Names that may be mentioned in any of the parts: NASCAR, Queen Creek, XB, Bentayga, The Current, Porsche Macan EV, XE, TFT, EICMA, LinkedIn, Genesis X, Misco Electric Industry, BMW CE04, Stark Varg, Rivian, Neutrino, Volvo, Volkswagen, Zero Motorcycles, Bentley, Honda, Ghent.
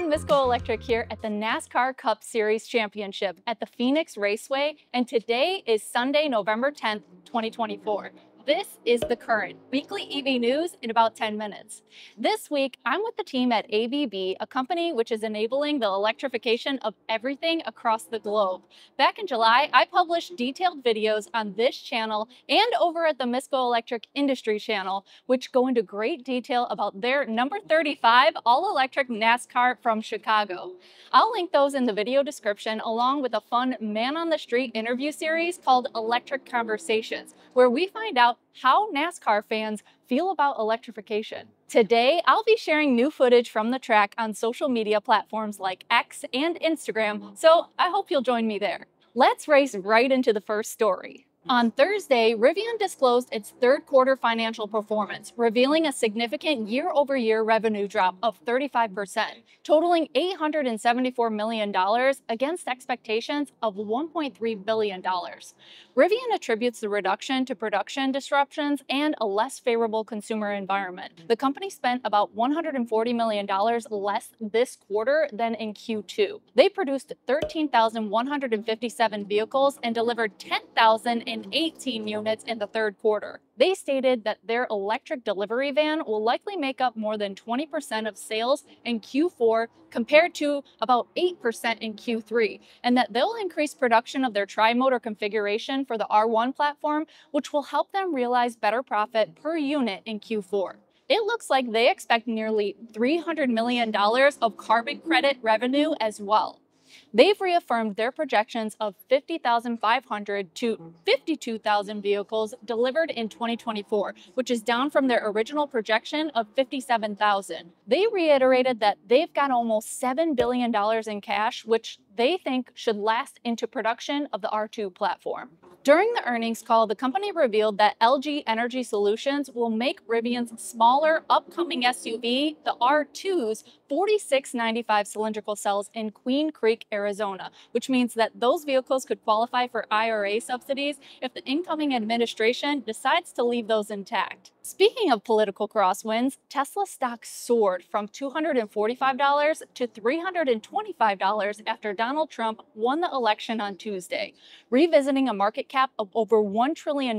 everyone, Misco Electric here at the NASCAR Cup Series Championship at the Phoenix Raceway, and today is Sunday, November 10th, 2024. This is The Current, weekly EV news in about 10 minutes. This week, I'm with the team at ABB, a company which is enabling the electrification of everything across the globe. Back in July, I published detailed videos on this channel and over at the Misco Electric Industry channel, which go into great detail about their number 35 all-electric NASCAR from Chicago. I'll link those in the video description along with a fun man-on-the-street interview series called Electric Conversations, where we find out how NASCAR fans feel about electrification. Today, I'll be sharing new footage from the track on social media platforms like X and Instagram, so I hope you'll join me there. Let's race right into the first story. On Thursday, Rivian disclosed its third quarter financial performance, revealing a significant year-over-year revenue drop of 35%, totaling $874 million against expectations of $1.3 billion. Rivian attributes the reduction to production disruptions and a less favorable consumer environment. The company spent about $140 million less this quarter than in Q2. They produced 13,157 vehicles and delivered 10,018 units in the third quarter. They stated that their electric delivery van will likely make up more than 20% of sales in Q4 compared to about 8% in Q3, and that they'll increase production of their tri-motor configuration for the R1 platform, which will help them realize better profit per unit in Q4. It looks like they expect nearly $300 million of carbon credit revenue as well. They've reaffirmed their projections of 50,500 to 52,000 vehicles delivered in 2024, which is down from their original projection of 57,000. They reiterated that they've got almost $7 billion in cash, which they think should last into production of the R2 platform. During the earnings call, the company revealed that LG Energy Solutions will make Rivian's smaller upcoming SUV, the R2's 4695 cylindrical cells in Queen Creek, Arizona, which means that those vehicles could qualify for IRA subsidies if the incoming administration decides to leave those intact. Speaking of political crosswinds, Tesla stock soared from $245 to $325 after Donald Trump won the election on Tuesday, revisiting a market cap of over $1 trillion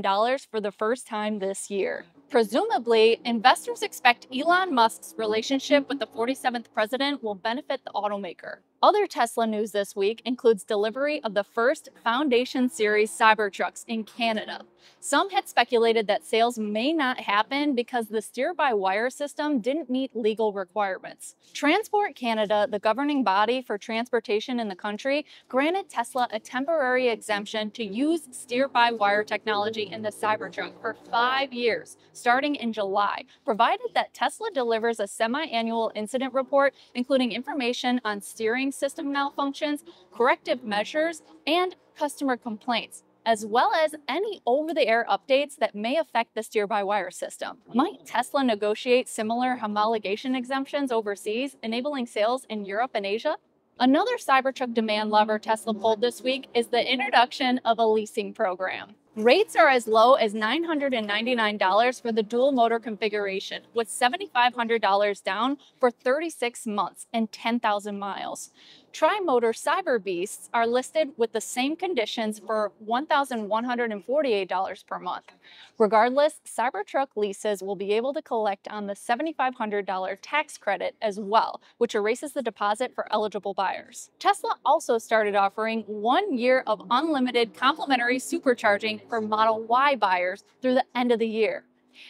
for the first time this year. Presumably, investors expect Elon Musk's relationship with the 47th president will benefit the automaker. Other Tesla news this week includes delivery of the first Foundation Series Cybertrucks in Canada. Some had speculated that sales may not happen because the steer-by-wire system didn't meet legal requirements. Transport Canada, the governing body for transportation in the country, granted Tesla a temporary exemption to use steer-by-wire technology in the Cybertruck for 5 years, starting in July, provided that Tesla delivers a semi-annual incident report, including information on steering system malfunctions, corrective measures, and customer complaints, as well as any over-the-air updates that may affect the steer-by-wire system. Might Tesla negotiate similar homologation exemptions overseas, enabling sales in Europe and Asia? Another Cybertruck demand lever Tesla pulled this week is the introduction of a leasing program. Rates are as low as $999 for the dual motor configuration, with $7,500 down for 36 months and 10,000 miles. Tri-motor Cyber Beasts are listed with the same conditions for $1,148 per month. Regardless, Cybertruck leases will be able to collect on the $7,500 tax credit as well, which erases the deposit for eligible buyers. Tesla also started offering 1 year of unlimited complimentary supercharging for Model Y buyers through the end of the year.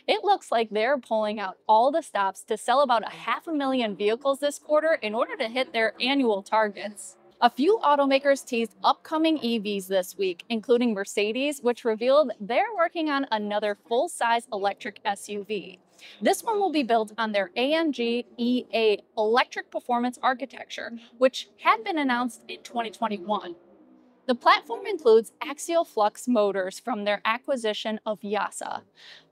It looks like they're pulling out all the stops to sell about 500,000 vehicles this quarter in order to hit their annual targets. A few automakers teased upcoming EVs this week, including Mercedes, which revealed they're working on another full-size electric SUV. This one will be built on their AMG EA electric performance architecture, which had been announced in 2021. The platform includes axial flux motors from their acquisition of YASA.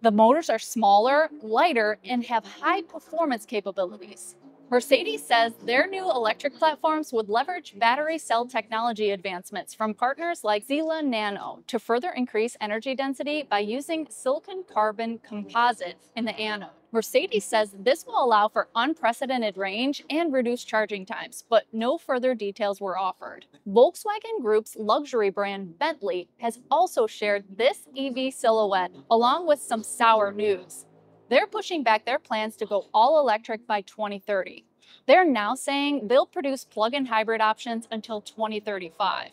The motors are smaller, lighter, and have high performance capabilities. Mercedes says their new electric platforms would leverage battery cell technology advancements from partners like Zila Nano to further increase energy density by using silicon-carbon composite in the anode. Mercedes says this will allow for unprecedented range and reduced charging times, but no further details were offered. Volkswagen Group's luxury brand Bentley has also shared this EV silhouette along with some sour news. They're pushing back their plans to go all electric by 2030. They're now saying they'll produce plug-in hybrid options until 2035.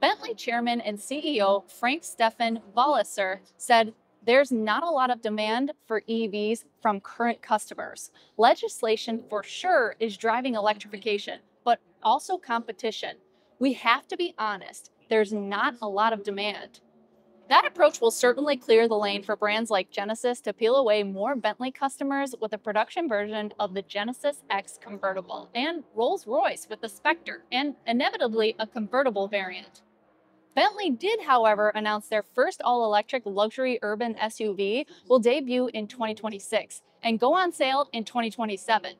Bentley chairman and CEO Frank Stefan Wallisser said, "There's not a lot of demand for EVs from current customers. Legislation for sure is driving electrification, but also competition. We have to be honest, there's not a lot of demand." That approach will certainly clear the lane for brands like Genesis to peel away more Bentley customers with a production version of the Genesis X convertible, and Rolls-Royce with the Spectre, and inevitably a convertible variant. Bentley did, however, announce their first all-electric luxury urban SUV will debut in 2026 and go on sale in 2027.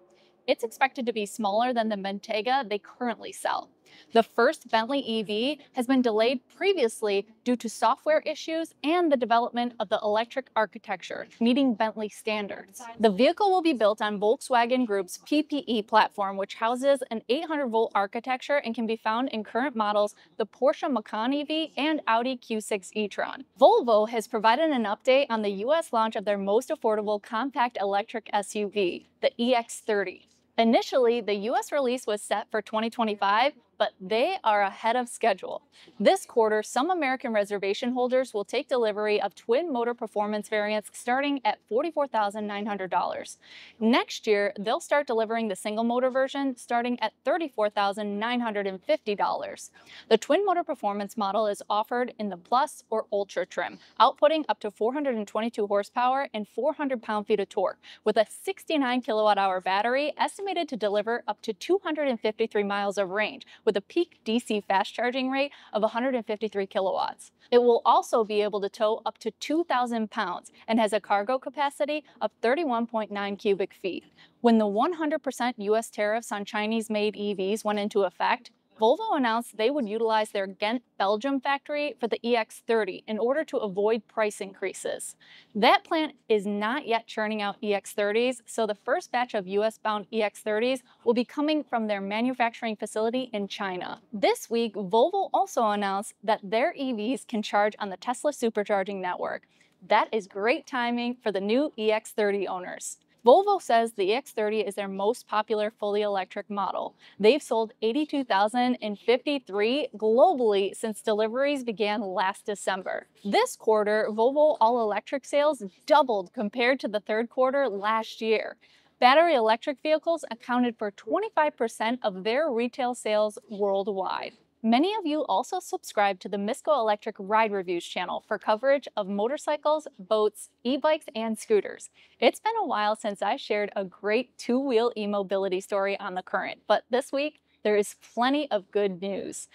It's expected to be smaller than the Bentayga they currently sell. The first Bentley EV has been delayed previously due to software issues and the development of the electric architecture, meeting Bentley standards. The vehicle will be built on Volkswagen Group's PPE platform, which houses an 800-volt architecture and can be found in current models the Porsche Macan EV and Audi Q6 e-tron. Volvo has provided an update on the U.S. launch of their most affordable compact electric SUV, the EX30. Initially, the U.S. release was set for 2025, but they are ahead of schedule. This quarter, some American reservation holders will take delivery of twin motor performance variants starting at $44,900. Next year, they'll start delivering the single motor version starting at $34,950. The twin motor performance model is offered in the Plus or Ultra trim, outputting up to 422 horsepower and 400 pound-feet of torque, with a 69 kilowatt-hour battery estimated to deliver up to 253 miles of range, with a peak DC fast charging rate of 153 kilowatts. It will also be able to tow up to 2,000 pounds and has a cargo capacity of 31.9 cubic feet. When the 100% US tariffs on Chinese-made EVs went into effect, Volvo announced they would utilize their Ghent, Belgium factory for the EX30 in order to avoid price increases. That plant is not yet churning out EX30s, so the first batch of US-bound EX30s will be coming from their manufacturing facility in China. This week, Volvo also announced that their EVs can charge on the Tesla supercharging network. That is great timing for the new EX30 owners. Volvo says the EX30 is their most popular fully electric model. They've sold 82,053 globally since deliveries began last December. This quarter, Volvo all-electric sales doubled compared to the third quarter last year. Battery electric vehicles accounted for 25% of their retail sales worldwide. Many of you also subscribe to the Misco Electric Ride Reviews channel for coverage of motorcycles, boats, e-bikes, and scooters. It's been a while since I shared a great two-wheel e-mobility story on The Current, but this week there is plenty of good news.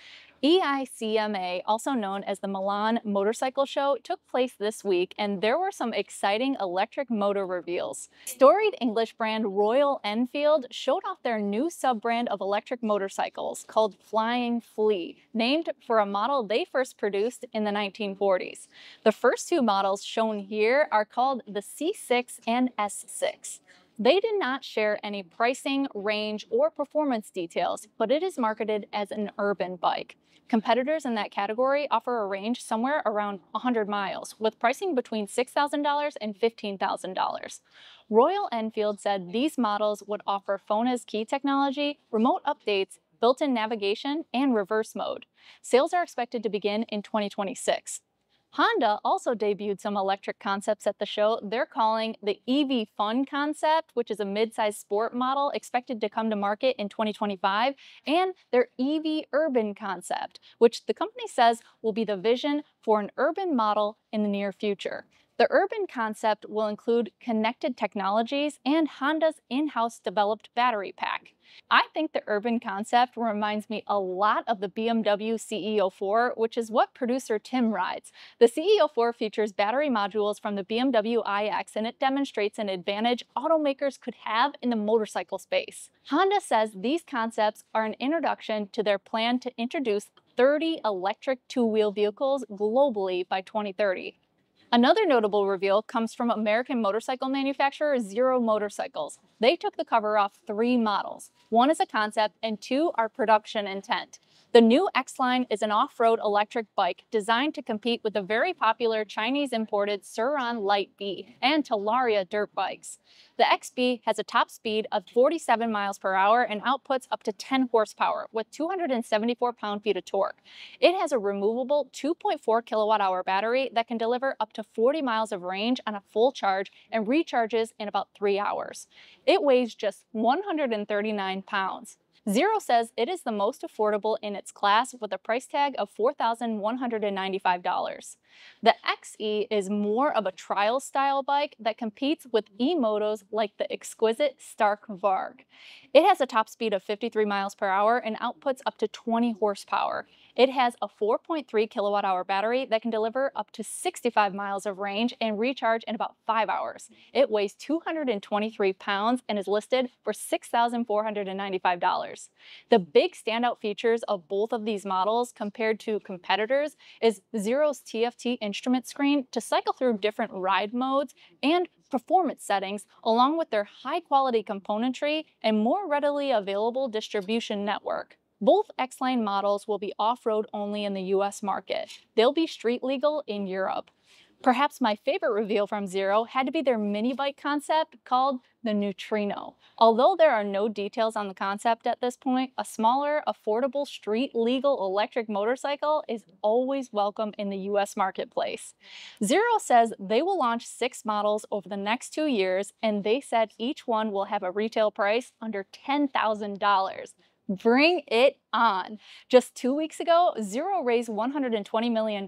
EICMA, also known as the Milan Motorcycle Show, took place this week, and there were some exciting electric motor reveals. Storied English brand Royal Enfield showed off their new sub-brand of electric motorcycles called Flying Flea, named for a model they first produced in the 1940s. The first two models shown here are called the C6 and S6. They did not share any pricing, range, or performance details, but it is marketed as an urban bike. Competitors in that category offer a range somewhere around 100 miles, with pricing between $6,000 and $15,000. Royal Enfield said these models would offer phone-as-key technology, remote updates, built-in navigation, and reverse mode. Sales are expected to begin in 2026. Honda also debuted some electric concepts at the show they're calling the EV Fun concept, which is a mid-size sport model expected to come to market in 2025, and their EV Urban concept, which the company says will be the vision for an urban model in the near future. The urban concept will include connected technologies and Honda's in-house developed battery pack. I think the urban concept reminds me a lot of the BMW CE04, which is what producer Tim rides. The CE04 features battery modules from the BMW iX, and it demonstrates an advantage automakers could have in the motorcycle space. Honda says these concepts are an introduction to their plan to introduce 30 electric two-wheel vehicles globally by 2030. Another notable reveal comes from American motorcycle manufacturer Zero Motorcycles. They took the cover off 3 models. 1 is a concept and 2 are production intent. The new X-Line is an off-road electric bike designed to compete with the very popular Chinese-imported Suran Light B and Telaria dirt bikes. The XB has a top speed of 47 miles per hour and outputs up to 10 horsepower with 274 pound-feet of torque. It has a removable 2.4 kilowatt-hour battery that can deliver up to 40 miles of range on a full charge and recharges in about 3 hours. It weighs just 139 pounds. Zero says it is the most affordable in its class with a price tag of $4,195. The XE is more of a trial-style bike that competes with e-motos like the exquisite Stark Varg. It has a top speed of 53 miles per hour and outputs up to 20 horsepower. It has a 4.3 kilowatt-hour battery that can deliver up to 65 miles of range and recharge in about 5 hours. It weighs 223 pounds and is listed for $6,495. The big standout features of both of these models compared to competitors is Zero's TFT instrument screen to cycle through different ride modes and performance settings, along with their high-quality componentry and more readily available distribution network. Both X-Line models will be off-road only in the US market. They'll be street legal in Europe. Perhaps my favorite reveal from Zero had to be their mini bike concept called the Neutrino. Although there are no details on the concept at this point, a smaller, affordable, street-legal electric motorcycle is always welcome in the US marketplace. Zero says they will launch 6 models over the next 2 years, and they said each one will have a retail price under $10,000. Bring it on. Just 2 weeks ago, Zero raised $120 million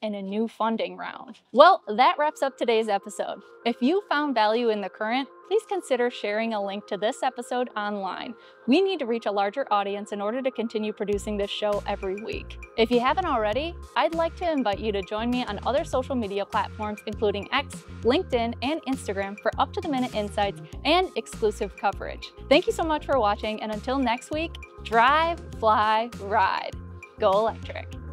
in a new funding round. Well, that wraps up today's episode. If you found value in The Current, please consider sharing a link to this episode online. We need to reach a larger audience in order to continue producing this show every week. If you haven't already, I'd like to invite you to join me on other social media platforms, including X, LinkedIn, and Instagram for up-to-the-minute insights and exclusive coverage. Thank you so much for watching, and until next week, drive, fly, ride. Go electric.